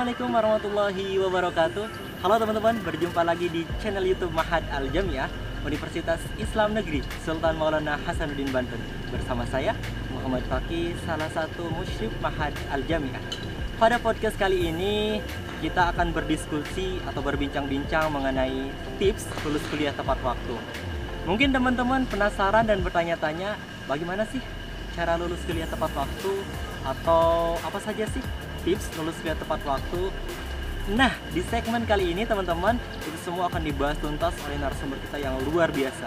Assalamualaikum warahmatullahi wabarakatuh. Halo teman-teman, berjumpa lagi di channel YouTube Ma'had Al-Jami'ah Universitas Islam Negeri Sultan Maulana Hasanuddin Banten. Bersama saya, Muhammad Fakih, salah satu musyib Ma'had Al-Jami'ah. Pada podcast kali ini, kita akan berdiskusi atau berbincang-bincang mengenai tips lulus kuliah tepat waktu. Mungkin teman-teman penasaran dan bertanya-tanya, bagaimana sih cara lulus kuliah tepat waktu? Atau apa saja sih tips lulus kuliah tepat waktu? Nah, di segmen kali ini teman-teman, itu semua akan dibahas tuntas oleh narasumber kita yang luar biasa.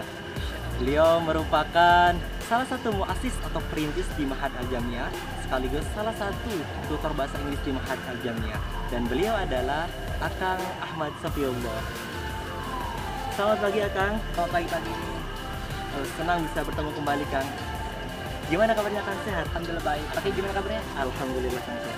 Beliau merupakan salah satu muasis atau perintis di Ma'had Al-Jami'ah, sekaligus salah satu tutor bahasa Inggris di Ma'had Al-Jami'ah. Dan beliau adalah Akang Ahmad Sofiullah. Selamat pagi Akang. Selamat pagi-pagi. Senang bisa bertemu kembali Kang. Gimana kabarnya Kang? Sehat? Alhamdulillah baik. Oke, gimana kabarnya? Alhamdulillah sehat.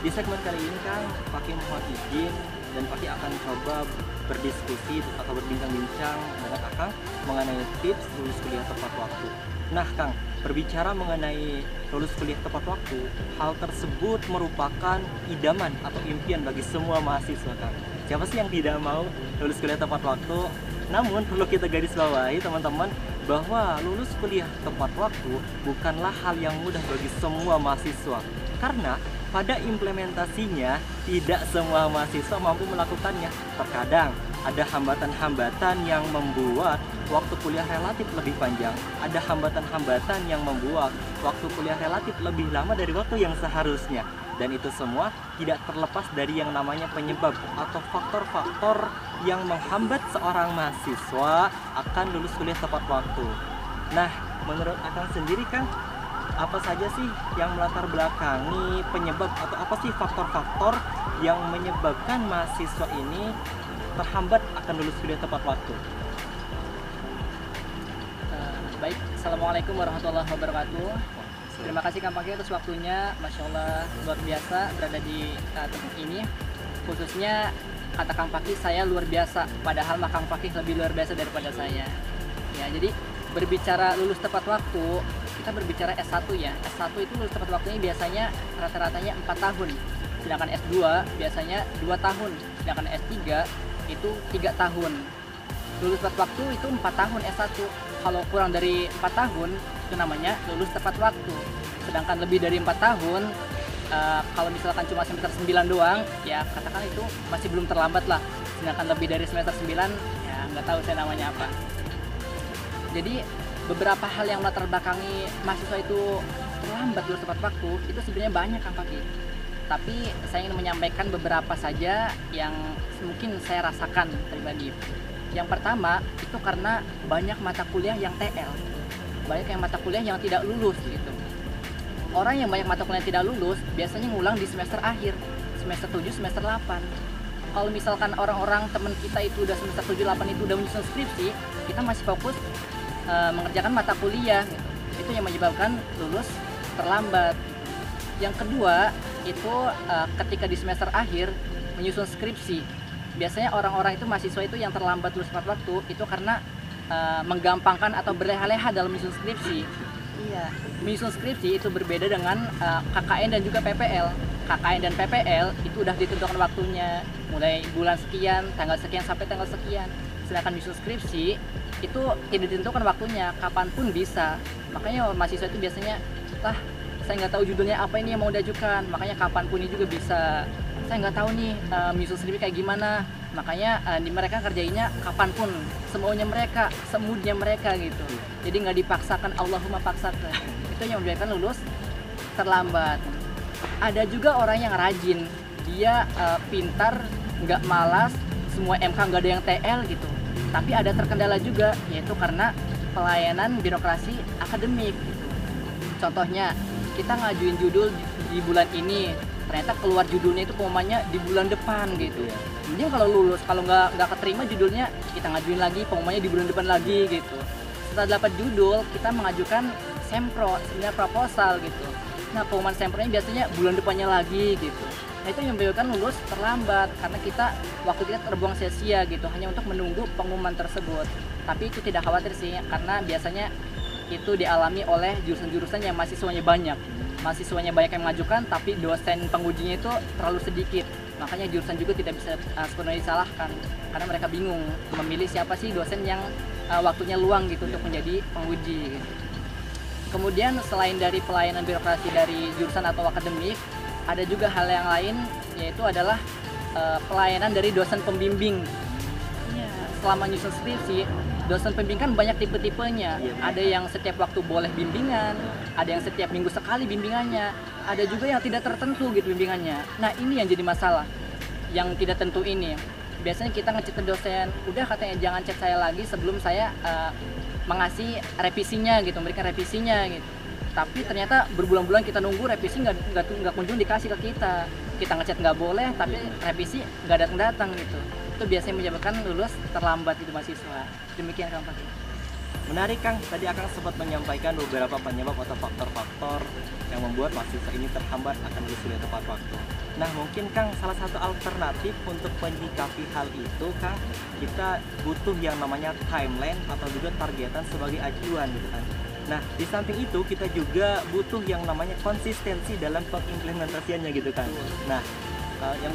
Di segmen kali ini Kang, Fakih mohon izin dan Fakih akan coba berdiskusi atau berbincang-bincang dengan Akang mengenai tips lulus kuliah tepat waktu. Nah Kang, berbicara mengenai lulus kuliah tepat waktu, hal tersebut merupakan idaman atau impian bagi semua mahasiswa Kang. Siapa sih yang tidak mau lulus kuliah tepat waktu? Namun perlu kita garis bawahi teman-teman, bahwa lulus kuliah tepat waktu bukanlah hal yang mudah bagi semua mahasiswa. Karena pada implementasinya, tidak semua mahasiswa mampu melakukannya. Terkadang ada hambatan-hambatan yang membuat waktu kuliah relatif lebih panjang. Ada hambatan-hambatan yang membuat waktu kuliah relatif lebih lama dari waktu yang seharusnya. Dan itu semua tidak terlepas dari yang namanya penyebab atau faktor-faktor yang menghambat seorang mahasiswa akan lulus kuliah tepat waktu. Nah, menurut Akang sendiri Kang, apa saja sih yang melatar belakangi penyebab atau apa sih faktor-faktor yang menyebabkan mahasiswa ini terhambat akan lulus kuliah tepat waktu? Baik, Assalamualaikum warahmatullahi wabarakatuh. Terima kasih Kang Fakih atas waktunya. Masya Allah, luar biasa berada di tempat ini. Khususnya kata Kang Fakih, saya luar biasa. Padahal Kang Fakih lebih luar biasa daripada saya. Ya, jadi berbicara lulus tepat waktu, kita berbicara S1 ya. S1 itu lulus tepat waktunya biasanya rata-ratanya 4 tahun. Sedangkan S2 biasanya 2 tahun. Sedangkan S3 itu 3 tahun. Lulus tepat waktu itu 4 tahun S1. Kalau kurang dari 4 tahun itu namanya lulus tepat waktu. Sedangkan lebih dari 4 tahun, kalau misalkan cuma semester 9 doang, ya katakan itu masih belum terlambat lah. Sedangkan lebih dari semester 9, ya nggak tahu saya namanya apa. Jadi beberapa hal yang melatar belakangi mahasiswa itu terlambat lulus tepat waktu itu sebenarnya banyak Kang Fakih. Tapi saya ingin menyampaikan beberapa saja yang mungkin saya rasakan pribadi. Yang pertama itu karena banyak mata kuliah yang TL. Banyak yang mata kuliah yang tidak lulus gitu. Orang yang banyak mata kuliah yang tidak lulus biasanya ngulang di semester akhir, semester 7, semester 8. Kalau misalkan orang-orang teman kita itu udah semester 7-8 itu udah menyusun skripsi, kita masih fokus mengerjakan mata kuliah gitu. Itu yang menyebabkan lulus terlambat. Yang kedua itu ketika di semester akhir menyusun skripsi, biasanya orang-orang itu mahasiswa itu yang terlambat lulus tepat waktu itu karena menggampangkan atau berleha-leha dalam menyusun skripsi. Iya. Menyusun skripsi itu berbeda dengan KKN dan juga PPL. KKN dan PPL itu udah ditentukan waktunya mulai bulan sekian, tanggal sekian sampai tanggal sekian. Sedangkan menyusun skripsi itu tidak ditentukan waktunya, kapanpun bisa. Makanya mahasiswa itu biasanya, saya nggak tahu judulnya apa ini yang mau diajukan, makanya kapanpun ini juga bisa. Saya nggak tahu nih menyusun skripsi kayak gimana, makanya mereka kerjainnya kapanpun, semaunya mereka, semudnya mereka gitu. Jadi nggak dipaksakan, Allahumma paksakan. Itu yang membuatkan lulus terlambat. Ada juga orang yang rajin, dia pintar, nggak malas, semua MK nggak ada yang TL gitu. Tapi ada terkendala juga, yaitu karena pelayanan birokrasi akademik gitu. Contohnya, kita ngajuin judul di bulan ini, ternyata keluar judulnya itu pengumumannya di bulan depan gitu. Kemudian kalau lulus, kalau nggak keterima judulnya, kita ngajuin lagi, pengumumannya di bulan depan lagi gitu. Setelah dapat judul, kita mengajukan sempro, sebenarnya proposal gitu. Nah, pengumuman sempronya biasanya bulan depannya lagi gitu. Nah, itu yang menyebabkan lulus terlambat karena waktu kita terbuang sia-sia gitu, hanya untuk menunggu pengumuman tersebut. Tapi itu tidak khawatir sih, karena biasanya itu dialami oleh jurusan-jurusan yang mahasiswanya banyak yang mengajukan, tapi dosen pengujinya itu terlalu sedikit. Makanya jurusan juga tidak bisa sepenuhnya disalahkan, karena mereka bingung memilih siapa sih dosen yang waktunya luang gitu untuk menjadi penguji. Kemudian selain dari pelayanan birokrasi dari jurusan atau akademik, ada juga hal yang lain, yaitu adalah pelayanan dari dosen pembimbing. Selama nyusun skripsi, dosen pembimbing kan banyak tipe-tipenya. Ada yang setiap waktu boleh bimbingan, ada yang setiap minggu sekali bimbingannya, ada juga yang tidak tertentu gitu bimbingannya. Nah, ini yang jadi masalah, yang tidak tentu ini. Biasanya kita ngechat ke dosen, udah katanya jangan chat saya lagi sebelum saya mengasih revisinya gitu, memberikan revisinya gitu. Tapi ternyata berbulan-bulan kita nunggu, revisi nggak kunjung dikasih ke kita. Kita ngechat nggak boleh, tapi revisi nggak datang-datang gitu. Itu biasanya menyebabkan lulus terlambat gitu mahasiswa. Demikian Kang Fakih. Menarik Kang, tadi Akang sempat menyampaikan beberapa penyebab atau faktor-faktor yang membuat mahasiswa ini terhambat akan lulusnya tepat waktu. Nah, mungkin Kang salah satu alternatif untuk menyikapi hal itu Kang, kita butuh yang namanya timeline atau juga targetan sebagai acuan gitu kan. Nah, di samping itu kita juga butuh yang namanya konsistensi dalam pengimplementasiannya gitu kan. Nah, yang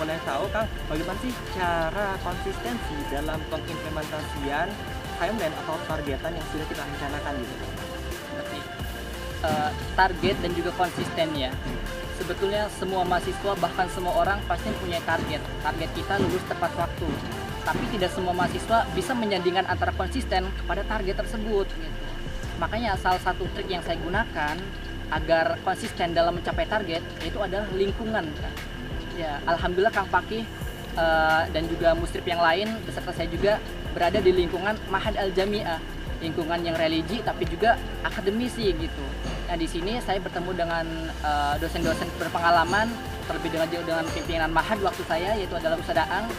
boleh tahu Kang, bagaimana sih cara konsistensi dalam pengimplementasian timeline atau targetan yang sudah kita rencanakan gitu? Target dan juga konsisten ya. Sebetulnya semua mahasiswa bahkan semua orang pasti punya target. Target kita lulus tepat waktu. Tapi tidak semua mahasiswa bisa menyandingkan antara konsisten kepada target tersebut. Gitu. Makanya salah satu trik yang saya gunakan agar konsisten dalam mencapai target yaitu adalah lingkungan. Ya, alhamdulillah Kang Fakih dan juga Mustrip yang lain beserta saya juga berada di lingkungan Ma'had Al-Jami'ah, lingkungan yang religi tapi juga akademisi gitu. Nah, di sini saya bertemu dengan dosen-dosen berpengalaman, terlebih dengan pimpinan Ma'had waktu saya yaitu adalah Ustaz Aang.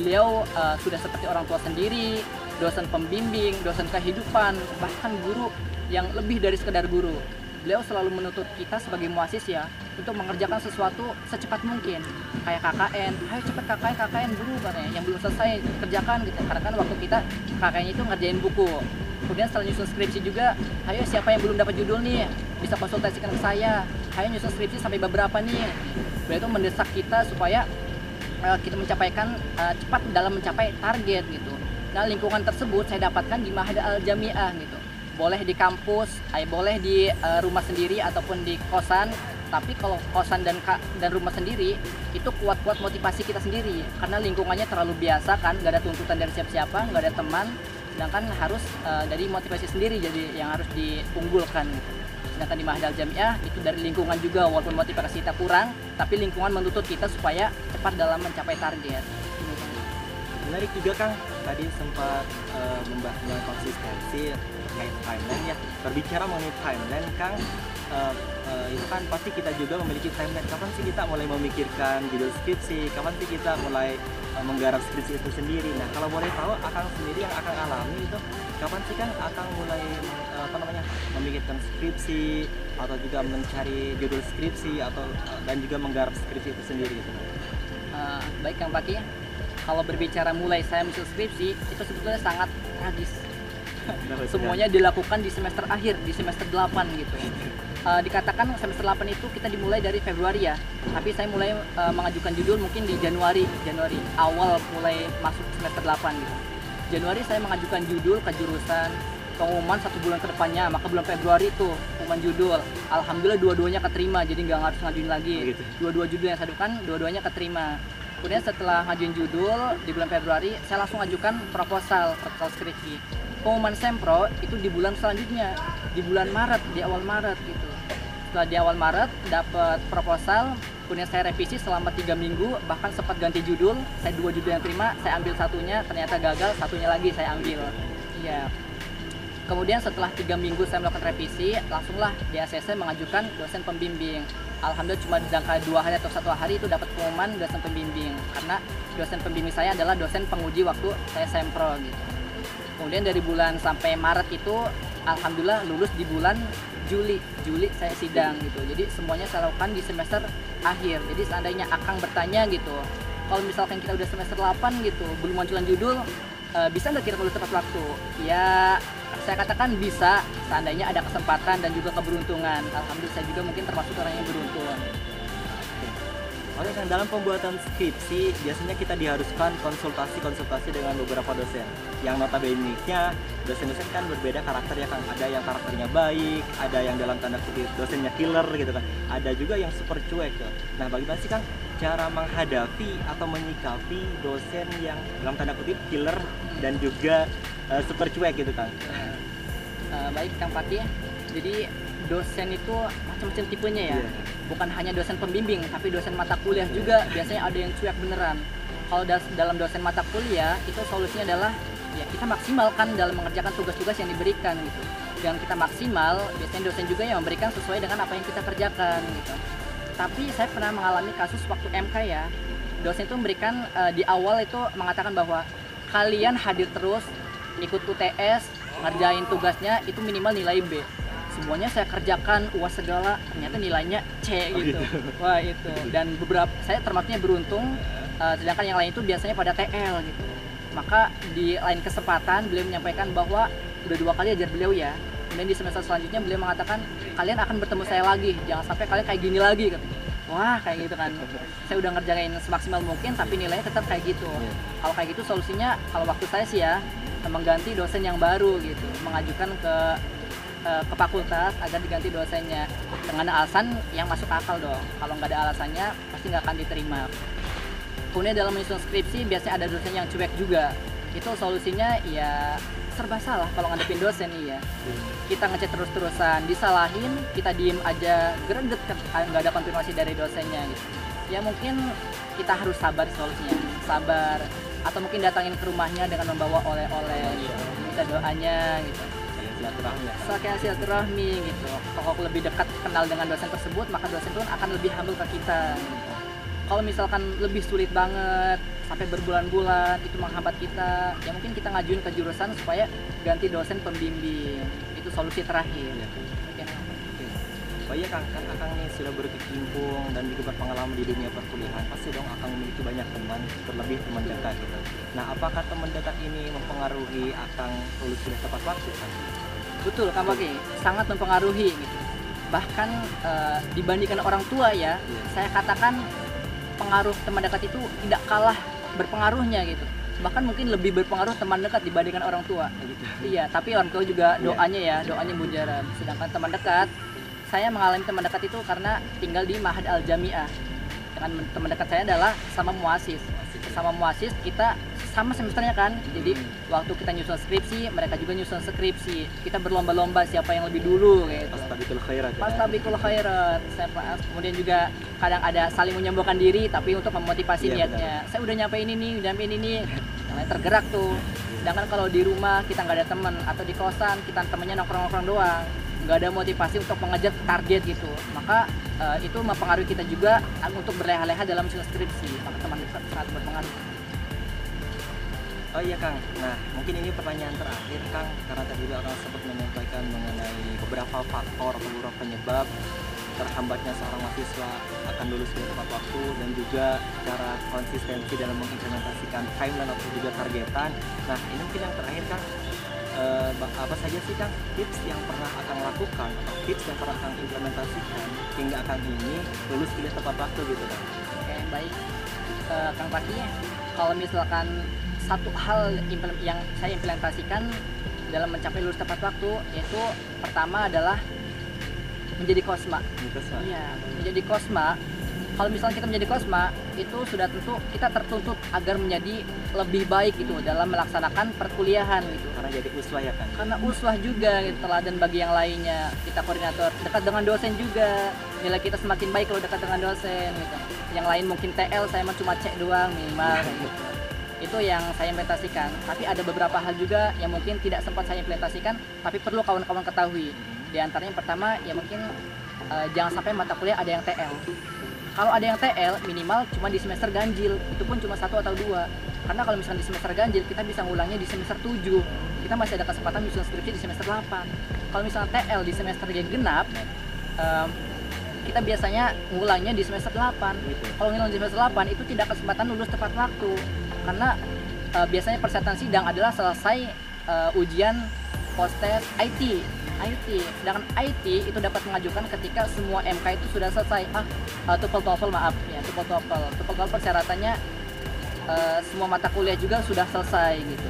Beliau sudah seperti orang tua sendiri, dosen pembimbing, dosen kehidupan, bahkan guru yang lebih dari sekedar guru. Beliau selalu menuntut kita sebagai mahasiswa untuk mengerjakan sesuatu secepat mungkin. Kayak KKN, ayo cepat KKN buru katanya, yang belum selesai kerjakan gitu. Karena kan waktu kita KKN itu ngerjain buku. Kemudian setelah nyusun skripsi juga, ayo siapa yang belum dapat judul nih, bisa konsultasikan ke saya. Ayo nyusun skripsi sampai beberapa nih. Beliau itu mendesak kita supaya kita mencapaikan cepat dalam mencapai target gitu. Nah, lingkungan tersebut saya dapatkan di Ma'had Al-Jami'ah gitu. Boleh di kampus, boleh di rumah sendiri ataupun di kosan. Tapi kalau kosan dan rumah sendiri itu kuat-kuat motivasi kita sendiri, karena lingkungannya terlalu biasa kan, nggak ada tuntutan dari siapa-siapa, nggak ada teman. Sedangkan harus dari motivasi sendiri jadi yang harus diunggulkan gitu. Sedangkan di Ma'had Al-Jami'ah itu dari lingkungan juga, walaupun motivasi kita kurang, tapi lingkungan menuntut kita supaya cepat dalam mencapai target. Menarik juga Kang, tadi sempat membahas tentang konsistensi terkait timeline ya. Berbicara mengenai timeline Kang, itu kan pasti kita juga memiliki timeline. Kapan sih kita mulai memikirkan judul skripsi, kapan sih kita mulai menggarap skripsi itu sendiri. Nah, kalau boleh tahu Akang sendiri yang Akang alami itu, kapan sih Kang Akang mulai memikirkan skripsi atau juga mencari judul skripsi atau dan juga menggarap skripsi itu sendiri gitu? Baik Kang Fakih. Kalau berbicara mulai saya menyusun skripsi, itu sebetulnya sangat tragis. Semuanya dilakukan di semester akhir, di semester 8 gitu. Dikatakan semester 8 itu kita dimulai dari Februari ya, tapi saya mulai mengajukan judul mungkin di Januari awal mulai masuk semester 8 gitu. Januari saya mengajukan judul ke jurusan, pengumuman 1 bulan ke depannya, maka bulan Februari itu pengumuman judul. Alhamdulillah dua-duanya keterima, jadi nggak harus ngajuin lagi. Dua-dua judul yang saya ajukan, dua-duanya keterima. Kemudian setelah ngajuin judul di bulan Februari, saya langsung ajukan proposal skripsi. Pengumuman sempro itu di bulan selanjutnya, di bulan Maret, di awal Maret gitu. Setelah di awal Maret dapat proposal, kemudian saya revisi selama 3 minggu, bahkan sempat ganti judul. Saya 2 judul yang terima, saya ambil satunya, ternyata gagal, satunya lagi saya ambil. Iya. Kemudian setelah 3 minggu saya melakukan revisi, langsunglah di ACC mengajukan dosen pembimbing. Alhamdulillah cuma jangka 2 hari atau 1 hari itu dapat pengumuman dosen pembimbing, karena dosen pembimbing saya adalah dosen penguji waktu saya sempro gitu. Kemudian dari bulan sampai Maret itu alhamdulillah lulus di bulan Juli saya sidang gitu. Jadi semuanya saya lakukan di semester akhir. Jadi seandainya Akang bertanya gitu, kalau misalkan kita udah semester 8 gitu belum munculan judul, bisa nggak kita lulus tepat waktu? Ya Saya katakan bisa, seandainya ada kesempatan dan juga keberuntungan. Alhamdulillah saya juga mungkin termasuk orang yang beruntung. Oke, dalam pembuatan skripsi biasanya kita diharuskan konsultasi dengan beberapa dosen. Yang notabene-nya dosen-dosen kan berbeda karakter ya Kang. Ada yang karakternya baik, ada yang dalam tanda kutip dosennya killer gitu kan. Ada juga yang super cuek tuh. Nah, bagaimana sih Kang cara menghadapi atau menyikapi dosen yang dalam tanda kutip killer dan juga super cuek gitu Kang? Baik Kang Fakih. Jadi dosen itu macam-macam tipenya ya, bukan hanya dosen pembimbing tapi dosen mata kuliah juga biasanya ada yang cuek beneran. Kalau dalam dosen mata kuliah itu solusinya adalah ya kita maksimalkan dalam mengerjakan tugas-tugas yang diberikan gitu, dan kita maksimal biasanya dosen juga yang memberikan sesuai dengan apa yang kita kerjakan gitu. Tapi saya pernah mengalami kasus waktu MK ya, dosen itu memberikan di awal itu mengatakan bahwa kalian hadir terus, ikut UTS, ngerjain tugasnya itu minimal nilai B. Semuanya saya kerjakan, UAS segala, ternyata nilainya C gitu. Wah itu, dan beberapa saya termasuknya beruntung, sedangkan yang lain itu biasanya pada TL gitu. Maka di lain kesempatan beliau menyampaikan bahwa udah 2 kali ajar beliau ya. Kemudian di semester selanjutnya beliau mengatakan kalian akan bertemu saya lagi, jangan sampai kalian kayak gini lagi katanya. Wah kayak gitu kan, saya udah ngerjain semaksimal mungkin tapi nilainya tetap kayak gitu. Kalau kayak gitu solusinya kalau waktu saya sih ya mengganti dosen yang baru gitu, mengajukan ke fakultas agar diganti dosennya dengan alasan yang masuk akal dong. Kalau nggak ada alasannya pasti nggak akan diterima. Kemudian dalam menyusun skripsi biasanya ada dosen yang cuek juga. Itu solusinya ya serba salah kalau ngadepin dosen ya. Kita ngechat terus-terusan, disalahin, kita diem aja, greget nggak ada konfirmasi dari dosennya gitu. Ya mungkin kita harus sabar solusinya, sabar, atau mungkin datangin ke rumahnya dengan membawa oleh-oleh gitu, minta doanya gitu. Soalnya silaturahmi gitu. Kalau lebih dekat kenal dengan dosen tersebut, maka dosen pun akan lebih humble ke kita. Kalau misalkan lebih sulit banget sampai berbulan-bulan itu menghambat kita, ya mungkin kita ngajuin ke jurusan supaya ganti dosen pembimbing. Itu solusi terakhir. Oh iya Kang, kan Akang nih sudah berkecimpung dan juga berpengalaman di dunia perkuliahan. Pasti dong Akang memiliki banyak teman, terlebih teman dekat gitu. Nah, apakah teman dekat ini mempengaruhi Akang lulus sudah tepat waktu kan? Betul Kang Fakih, sangat mempengaruhi gitu. Bahkan dibandingkan orang tua ya, saya katakan pengaruh teman dekat itu tidak kalah berpengaruhnya gitu. Bahkan mungkin lebih berpengaruh teman dekat dibandingkan orang tua gitu. Iya, tapi orang tua juga doanya ya, doanya mujarab. Sedangkan teman dekat, saya mengalami teman dekat itu karena tinggal di Ma'had Al-Jami'ah. Dengan teman dekat saya adalah sama muasis. Sama muasis kita sama semesternya kan. Jadi waktu kita nyusun skripsi, mereka juga nyusun skripsi. Kita berlomba-lomba siapa yang lebih dulu gitu. Fastabiqul khairat. Fastabiqul khairat. Kemudian juga kadang ada saling menyembuhkan diri tapi untuk memotivasi niatnya. Saya udah nyampe ini nih, udah nyampe ini nih. Yang tergerak tuh. Sedangkan kalau di rumah kita nggak ada teman, atau di kosan kita temennya nongkrong-nongkrong doang. Nggak ada motivasi untuk mengejar target gitu, maka itu mempengaruhi kita juga untuk berleha-leha dalam skripsi. Maka teman dekat sangat berpengaruh. Oh iya Kang, nah mungkin ini pertanyaan terakhir Kang, karena tadi juga Kang sempat menyampaikan mengenai beberapa faktor, beberapa penyebab terhambatnya seorang mahasiswa akan lulus di tepat waktu, dan juga cara konsistensi dalam mengimplementasikan timeline atau juga targetan. Nah ini mungkin yang terakhir Kang, apa saja sih Kang tips yang pernah Akang lakukan atau tips yang pernah Akang implementasikan hingga Akang ini lulus kuliah tepat waktu gitu Kang? Oke, baik Kang Fakih, kalau misalkan satu hal yang saya implementasikan dalam mencapai lulus tepat waktu, yaitu pertama adalah menjadi kosma. Iya, menjadi kosma. Kalau misalnya kita menjadi kosma, itu sudah tentu kita tertuntut agar menjadi lebih baik gitu dalam melaksanakan perkuliahan gitu. Karena jadi uswah ya kan? Karena uswah juga gitu, teladan bagi yang lainnya. Kita koordinator, dekat dengan dosen juga. Nilai kita semakin baik kalau dekat dengan dosen gitu. Yang lain mungkin TL, saya mah cuma cek doang minimal gitu. Itu yang saya implementasikan. Tapi ada beberapa hal juga yang mungkin tidak sempat saya implementasikan, tapi perlu kawan-kawan ketahui. Di antaranya yang pertama, ya mungkin jangan sampai mata kuliah ada yang TL. Kalau ada yang TL, minimal cuma di semester ganjil, itu pun cuma 1 atau 2. Karena kalau misalnya di semester ganjil, kita bisa ngulangnya di semester 7. Kita masih ada kesempatan bisa skripsi di semester 8. Kalau misalnya TL di semester yang genap, kita biasanya ngulangnya di semester 8. Kalau ngulang di semester 8, itu tidak kesempatan lulus tepat waktu. Karena biasanya persyaratan sidang adalah selesai ujian post-test IT. Sedangkan IT itu dapat mengajukan ketika semua MK itu sudah selesai. TOEFL persyaratannya semua mata kuliah juga sudah selesai gitu.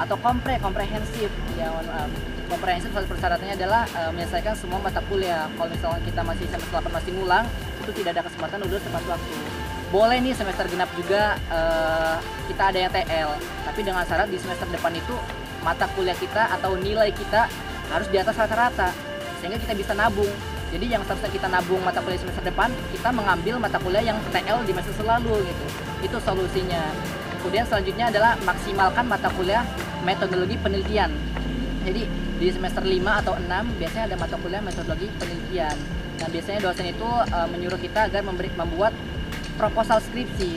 Atau komprehensif, ya mohon maaf. Komprehensif persyaratannya adalah menyelesaikan semua mata kuliah. Kalau misalnya kita masih semester 8 masih ngulang, itu tidak ada kesempatan lulus tepat waktu. Boleh nih semester genap juga kita ada yang TL, tapi dengan syarat di semester depan itu mata kuliah kita atau nilai kita harus di atas rata-rata, sehingga kita bisa nabung. Jadi yang seharusnya kita nabung mata kuliah semester depan, kita mengambil mata kuliah yang TL di semester lalu gitu. Itu solusinya. Kemudian selanjutnya adalah maksimalkan mata kuliah metodologi penelitian. Jadi di semester 5 atau 6 biasanya ada mata kuliah metodologi penelitian. Nah biasanya dosen itu menyuruh kita agar membuat proposal skripsi.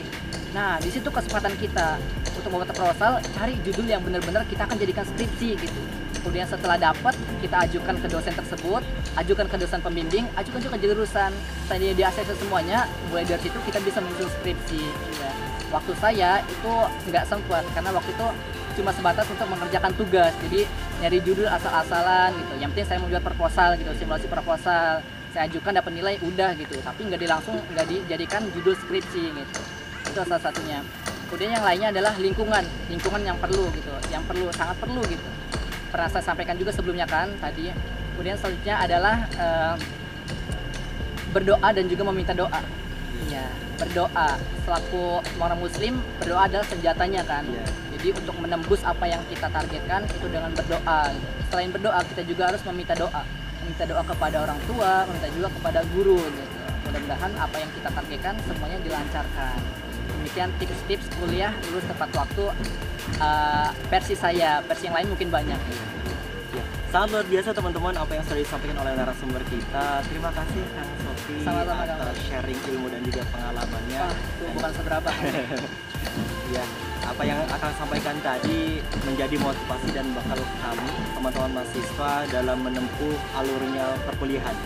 Nah di situ kesempatan kita untuk membuat proposal, cari judul yang benar-benar kita akan jadikan skripsi gitu. Kemudian setelah dapat, kita ajukan ke dosen tersebut, ajukan ke dosen pembimbing, ajukan juga ke jurusan. Seandainya di ACC semuanya, mulai dari situ kita bisa menyusun skripsi. Ya. Waktu saya itu nggak sempat karena waktu itu cuma sebatas untuk mengerjakan tugas, jadi nyari judul asal-asalan gitu. Yang penting saya membuat proposal gitu, simulasi proposal, saya ajukan dapat nilai udah gitu, tapi nggak dijadikan judul skripsi gitu. Itu salah satunya. Kemudian yang lainnya adalah lingkungan yang perlu gitu, sangat perlu gitu. Pernah saya sampaikan juga sebelumnya kan tadi. Kemudian selanjutnya adalah berdoa dan juga meminta doa. Ya, berdoa selaku orang muslim, berdoa adalah senjatanya kan. Jadi untuk menembus apa yang kita targetkan itu dengan berdoa. Selain berdoa, kita juga harus meminta doa. Meminta doa kepada orang tua, meminta juga kepada guru gitu. Mudah-mudahan apa yang kita targetkan semuanya dilancarkan. Demikian tips-tips kuliah lulus tepat waktu versi saya. Versi yang lain mungkin banyak. Sangat luar biasa teman-teman apa yang sudah disampaikan oleh narasumber kita. Terima kasih Kang Sofi atas sharing ilmu dan juga pengalamannya. Bukan seberapa. Ya, apa yang akan sampaikan tadi menjadi motivasi dan bakal kami teman-teman mahasiswa dalam menempuh alurnya perkuliahan.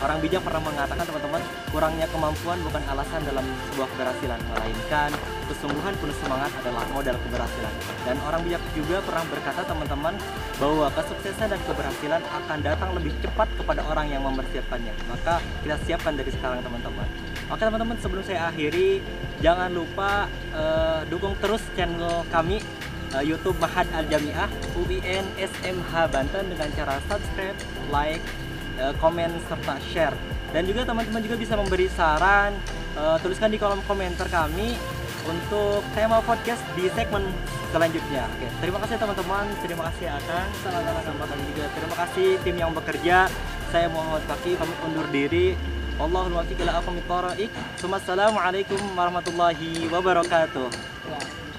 Orang bijak pernah mengatakan teman-teman, kurangnya kemampuan bukan alasan dalam sebuah keberhasilan, melainkan kesungguhan penuh semangat adalah modal keberhasilan. Dan orang bijak juga pernah berkata teman-teman, bahwa kesuksesan dan keberhasilan akan datang lebih cepat kepada orang yang mempersiapkannya. Maka kita siapkan dari sekarang teman-teman. Oke teman-teman, sebelum saya akhiri, jangan lupa dukung terus channel kami, YouTube Ma'had Al-Jami'ah UIN SMH Banten dengan cara subscribe, like, komen serta share. Dan juga teman-teman juga bisa memberi saran, tuliskan di kolom komentar kami untuk tema podcast di segmen selanjutnya. Oke, terima kasih teman-teman, terima kasih Akang, dan juga terima kasih tim yang bekerja. Saya Muhammad Fakih, kami undur diri. Allahumma waffiq ila aqwamit thoriq. Assalamualaikum warahmatullahi wabarakatuh.